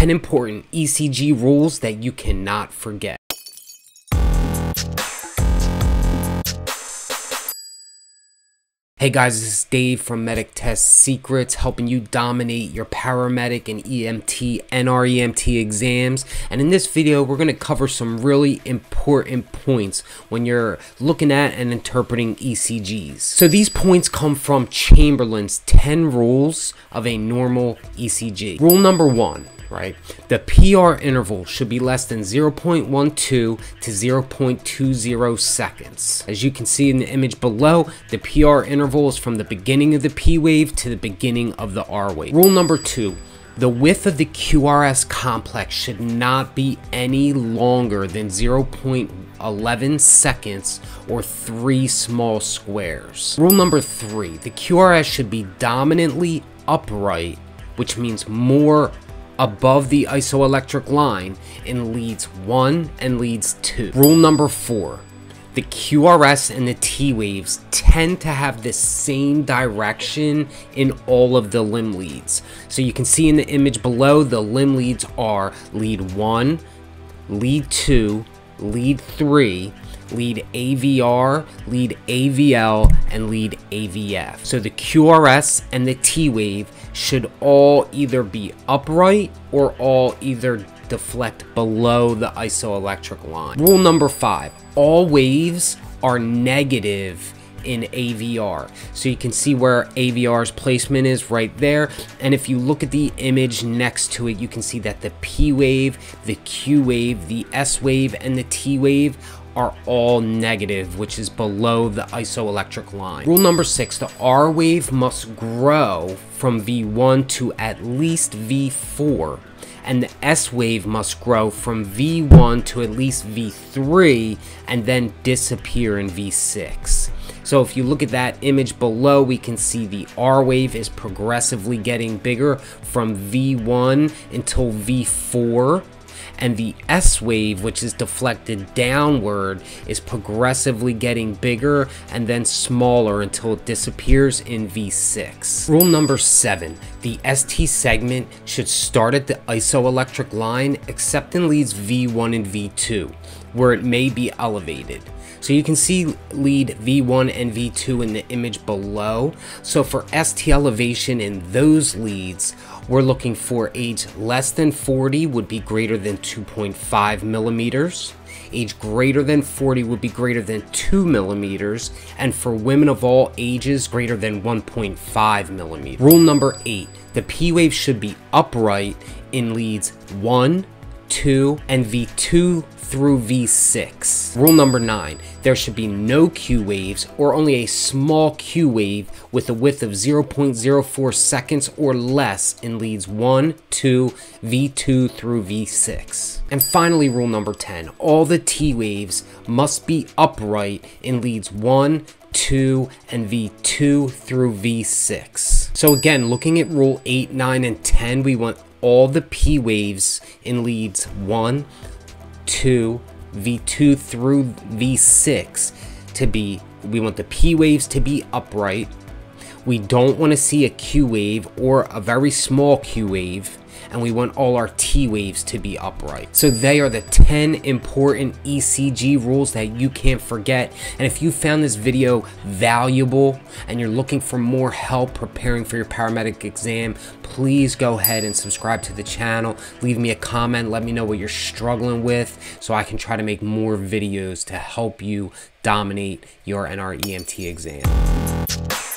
10 important ECG rules that you cannot forget. Hey guys, this is Dave from Medic Test Secrets, helping you dominate your paramedic and EMT, NREMT exams. And in this video, we're going to cover some really important points when you're looking at and interpreting ECGs. So these points come from Chamberlain's 10 rules of a normal ECG. Rule number one, right? The PR interval should be less than 0.12 to 0.20 seconds. As you can see in the image below, the PR interval is from the beginning of the P wave to the beginning of the R wave. Rule number two, the width of the QRS complex should not be any longer than 0.11 seconds or 3 small squares. Rule number three, the QRS should be dominantly upright, which means more above the isoelectric line in leads 1 and leads 2. Rule number 4. The QRS and the T waves tend to have the same direction in all of the limb leads. So you can see in the image below, the limb leads are lead 1, lead 2, lead 3, lead AVR, lead AVL, and lead AVF. So the QRS and the T wave should all either be upright or all either deflect below the isoelectric line. Rule number 5, all waves are negative in AVR. So you can see where AVR's placement is right there. And if you look at the image next to it, you can see that the P wave, the Q wave, the S wave, and the T wave are all negative, which is below the isoelectric line. Rule number 6, the R wave must grow from V1 to at least V4, and the S wave must grow from V1 to at least V3 and then disappear in V6. So if you look at that image below, we can see the R wave is progressively getting bigger from V1 until V4. And the S wave, which is deflected downward, is progressively getting bigger and then smaller until it disappears in V6. Rule number 7, the ST segment should start at the isoelectric line except in leads V1 and V2, where it may be elevated. So you can see lead V1 and V2 in the image below. So for ST elevation in those leads, we're looking for age less than 40 would be greater than 2.5 millimeters. Age greater than 40 would be greater than 2 millimeters. And for women of all ages, greater than 1.5 millimeters. Rule number 8, the P wave should be upright in leads 1, 2, and V2 through V6. Rule number 9, there should be no Q waves or only a small Q wave with a width of 0.04 seconds or less in leads 1, 2, V2 through V6. And finally, rule number 10, all the T waves must be upright in leads 1, 2, and V2 through V6. So again, looking at rule 8, 9, and 10, we want all the P waves in leads 1, 2, V2 through V6 to be, we want the P waves to be upright. We don't want to see a Q wave or a very small Q wave, and we want all our T waves to be upright. So they are the 10 important ECG rules that you can't forget. And if you found this video valuable and you're looking for more help preparing for your paramedic exam, please go ahead and subscribe to the channel. Leave me a comment. Let me know what you're struggling with so I can try to make more videos to help you dominate your NREMT exam.